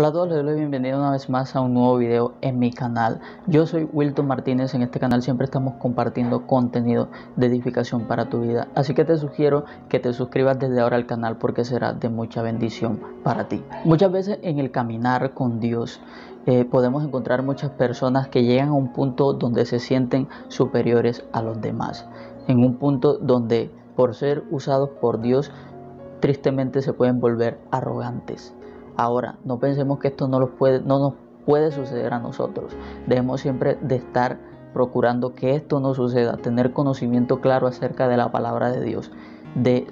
Hola a todos, les doy la bienvenida una vez más a un nuevo video en mi canal. Yo soy Wilton Martínez. En este canal siempre estamos compartiendo contenido de edificación para tu vida, así que te sugiero que te suscribas desde ahora al canal porque será de mucha bendición para ti. Muchas veces en el caminar con Dios podemos encontrar muchas personas que llegan a un punto donde se sienten superiores a los demás, en un punto donde por ser usados por Dios tristemente se pueden volver arrogantes. Ahora, no pensemos que esto no nos puede suceder a nosotros. Debemos siempre de estar procurando que esto no suceda, tener conocimiento claro acerca de la palabra de Dios,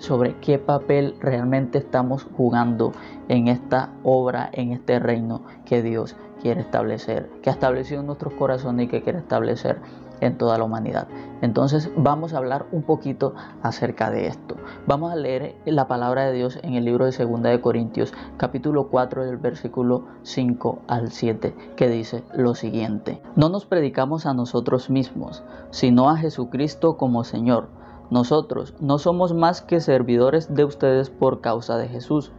sobre qué papel realmente estamos jugando en esta obra, en este reino que Dios quiere establecer, que ha establecido en nuestros corazones y que quiere establecer en toda la humanidad. Entonces vamos a hablar un poquito acerca de esto. Vamos a leer la palabra de Dios en el libro de 2 de Corintios, capítulo 4, del versículo 5 al 7, que dice lo siguiente: No nos predicamos a nosotros mismos, sino a Jesucristo como Señor. Nosotros no somos más que servidores de ustedes por causa de Jesús,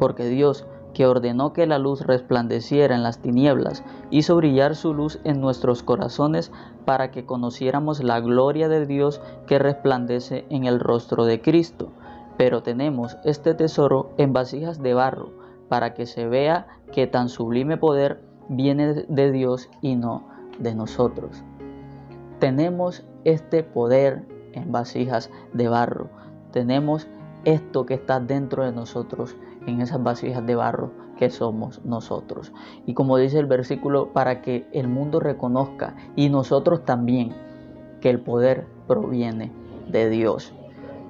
porque Dios, que ordenó que la luz resplandeciera en las tinieblas, hizo brillar su luz en nuestros corazones para que conociéramos la gloria de Dios que resplandece en el rostro de Cristo. Pero tenemos este tesoro en vasijas de barro, para que se vea que tan sublime poder viene de Dios y no de nosotros. Tenemos este poder en vasijas de barro. Tenemos esto que está dentro de nosotros, en esas vasijas de barro que somos nosotros. Y como dice el versículo, para que el mundo reconozca, y nosotros también, que el poder proviene de Dios.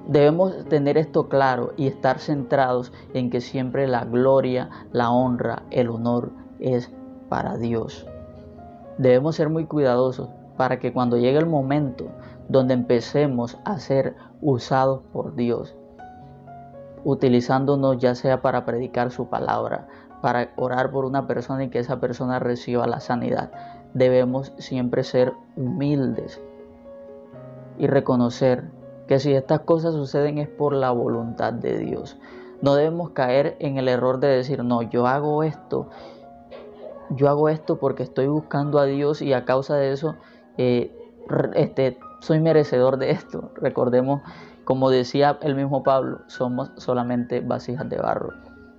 Debemos tener esto claro y estar centrados en que siempre la gloria, la honra, el honor es para Dios. Debemos ser muy cuidadosos para que cuando llegue el momento donde empecemos a ser usados por Dios, utilizándonos ya sea para predicar su palabra, para orar por una persona y que esa persona reciba la sanidad, debemos siempre ser humildes y reconocer que si estas cosas suceden es por la voluntad de Dios. No debemos caer en el error de decir: no, yo hago esto porque estoy buscando a Dios y a causa de eso soy merecedor de esto. Recordemos, como decía el mismo Pablo, somos solamente vasijas de barro.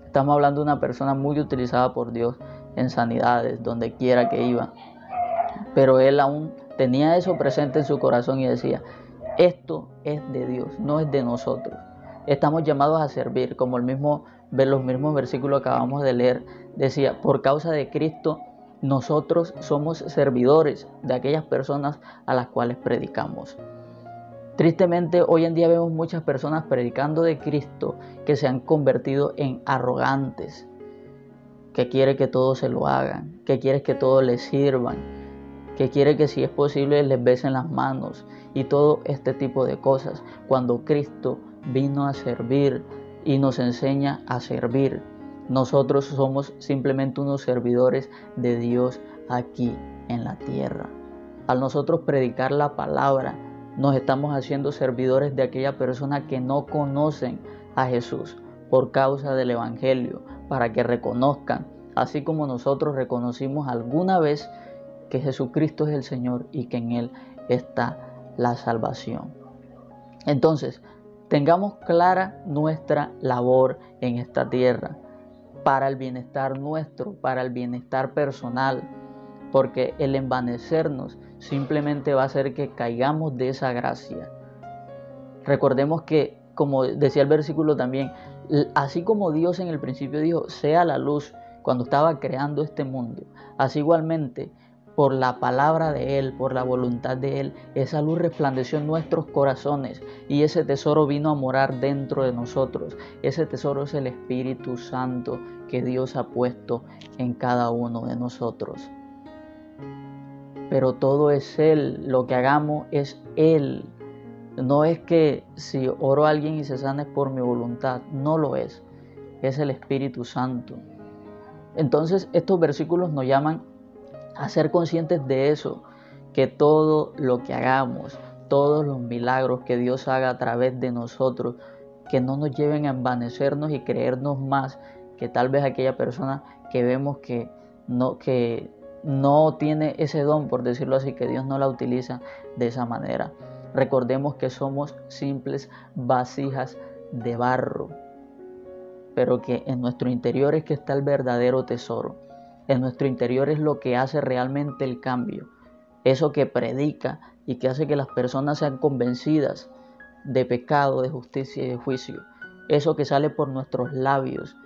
Estamos hablando de una persona muy utilizada por Dios en sanidades, donde quiera que iba. Pero él aún tenía eso presente en su corazón y decía: esto es de Dios, no es de nosotros. Estamos llamados a servir, como los mismos versículos que acabamos de leer. Decía: por causa de Cristo, nosotros somos servidores de aquellas personas a las cuales predicamos. Tristemente, hoy en día vemos muchas personas predicando de Cristo que se han convertido en arrogantes, que quiere que todo se lo hagan, que quiere que todo les sirvan, que quiere que si es posible les besen las manos y todo este tipo de cosas, cuando Cristo vino a servir y nos enseña a servir. Nosotros somos simplemente unos servidores de Dios aquí en la tierra. Al nosotros predicar la palabra, nos estamos haciendo servidores de aquella persona que no conocen a Jesús por causa del Evangelio, para que reconozcan, así como nosotros reconocimos alguna vez, que Jesucristo es el Señor y que en Él está la salvación. Entonces, tengamos clara nuestra labor en esta tierra, para el bienestar nuestro, para el bienestar personal, porque el envanecernos simplemente va a hacer que caigamos de esa gracia. Recordemos que, como decía el versículo también, así como Dios en el principio dijo: sea la luz, cuando estaba creando este mundo, así igualmente, por la palabra de Él, por la voluntad de Él, esa luz resplandeció en nuestros corazones y ese tesoro vino a morar dentro de nosotros. Ese tesoro es el Espíritu Santo que Dios ha puesto en cada uno de nosotros. Pero todo es Él, lo que hagamos es Él. No es que si oro a alguien y se sana es por mi voluntad, no lo es el Espíritu Santo. Entonces estos versículos nos llaman a ser conscientes de eso, que todo lo que hagamos, todos los milagros que Dios haga a través de nosotros, que no nos lleven a envanecernos y creernos más que tal vez aquella persona que vemos que no tiene ese don, por decirlo así, que Dios no la utiliza de esa manera. Recordemos que somos simples vasijas de barro, pero que en nuestro interior es que está el verdadero tesoro. En nuestro interior es lo que hace realmente el cambio, eso que predica y que hace que las personas sean convencidas de pecado, de justicia y de juicio, eso que sale por nuestros labios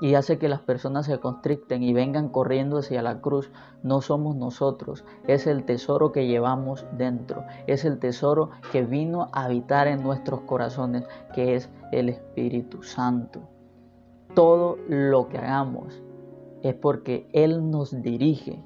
y hace que las personas se constricten y vengan corriendo hacia la cruz. No somos nosotros, es el tesoro que llevamos dentro, es el tesoro que vino a habitar en nuestros corazones, que es el Espíritu Santo. Todo lo que hagamos es porque Él nos dirige.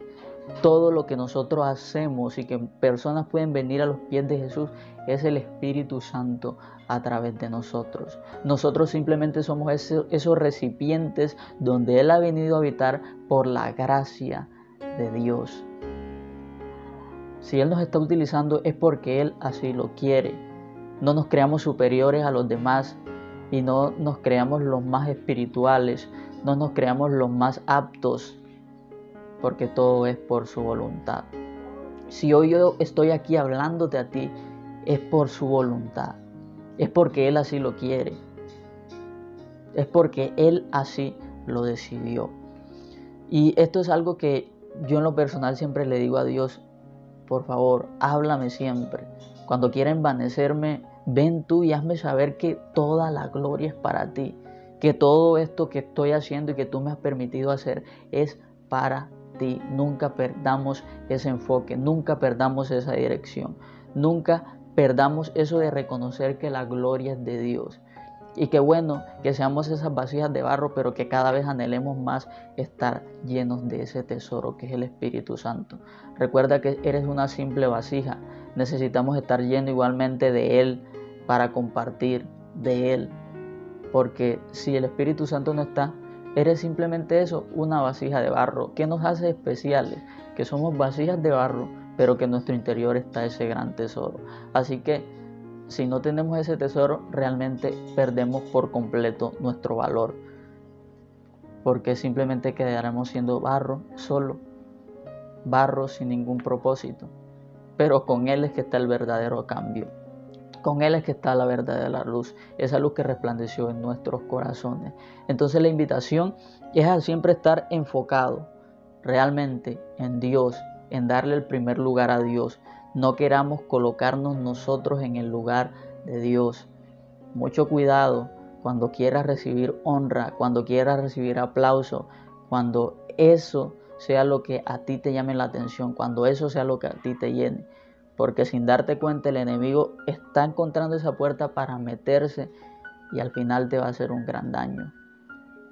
Todo lo que nosotros hacemos y que personas pueden venir a los pies de Jesús es el Espíritu Santo a través de nosotros. Nosotros simplemente somos esos recipientes donde Él ha venido a habitar por la gracia de Dios. Si Él nos está utilizando es porque Él así lo quiere. No nos creamos superiores a los demás y no nos creamos los más espirituales, no nos creamos los más aptos, porque todo es por su voluntad. Si hoy yo estoy aquí hablándote a ti, es por su voluntad, es porque Él así lo quiere, es porque Él así lo decidió. Y esto es algo que yo en lo personal siempre le digo a Dios: por favor, háblame siempre. Cuando quiera envanecerme, ven tú y hazme saber que toda la gloria es para ti, que todo esto que estoy haciendo y que tú me has permitido hacer es para ti. Nunca perdamos ese enfoque, nunca perdamos esa dirección, nunca perdamos eso de reconocer que la gloria es de Dios. Y qué bueno que seamos esas vasijas de barro, pero que cada vez anhelemos más estar llenos de ese tesoro que es el Espíritu Santo. Recuerda que eres una simple vasija, necesitamos estar llenos igualmente de Él para compartir de Él, porque si el Espíritu Santo no está, eres simplemente eso, una vasija de barro. ¿Qué nos hace especiales? Que somos vasijas de barro, pero que en nuestro interior está ese gran tesoro. Así que si no tenemos ese tesoro, realmente perdemos por completo nuestro valor, porque simplemente quedaremos siendo barro solo, barro sin ningún propósito. Pero con Él es que está el verdadero cambio, con Él es que está la verdadera luz, esa luz que resplandeció en nuestros corazones. Entonces la invitación es a siempre estar enfocado realmente en Dios, en darle el primer lugar a Dios. No queramos colocarnos nosotros en el lugar de Dios. Mucho cuidado cuando quieras recibir honra, cuando quieras recibir aplauso, cuando eso sea lo que a ti te llame la atención, cuando eso sea lo que a ti te llene. Porque sin darte cuenta el enemigo está encontrando esa puerta para meterse y al final te va a hacer un gran daño.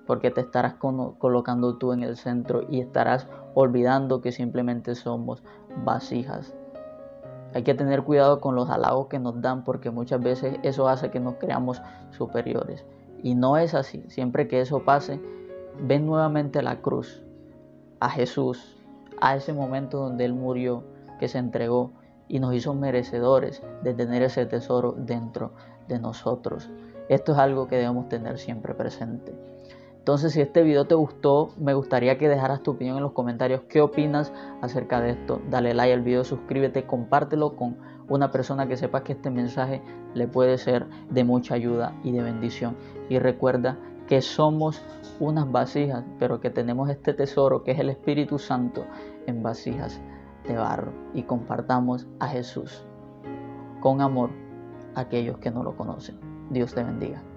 Porque te estarás colocando tú en el centro y estarás olvidando que simplemente somos vasijas. Hay que tener cuidado con los halagos que nos dan, porque muchas veces eso hace que nos creamos superiores. Y no es así. Siempre que eso pase, ven nuevamente a la cruz, a Jesús, a ese momento donde Él murió, que se entregó y nos hizo merecedores de tener ese tesoro dentro de nosotros. Esto es algo que debemos tener siempre presente. Entonces, si este video te gustó, me gustaría que dejaras tu opinión en los comentarios. ¿Qué opinas acerca de esto? Dale like al video, suscríbete, compártelo con una persona que sepa que este mensaje le puede ser de mucha ayuda y de bendición. Y recuerda que somos unas vasijas, pero que tenemos este tesoro que es el Espíritu Santo en vasijas de barro, y compartamos a Jesús con amor a aquellos que no lo conocen. Dios te bendiga.